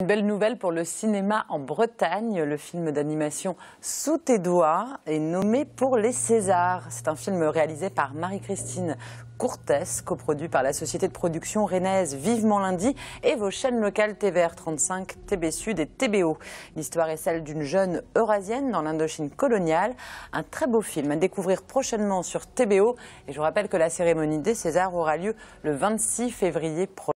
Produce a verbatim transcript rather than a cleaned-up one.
Une belle nouvelle pour le cinéma en Bretagne. Le film d'animation « Sous tes doigts » est nommé pour les Césars. C'est un film réalisé par Marie-Christine Courtès, coproduit par la société de production rennaise Vivement Lundi et vos chaînes locales T V R trente-cinq, T B Sud et T B O. L'histoire est celle d'une jeune Eurasienne dans l'Indochine coloniale. Un très beau film à découvrir prochainement sur T B O. Et je vous rappelle que la cérémonie des Césars aura lieu le vingt-six février prochain.